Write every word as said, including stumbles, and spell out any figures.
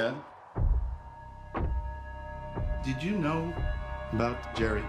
Dad? Did you know about Jerry?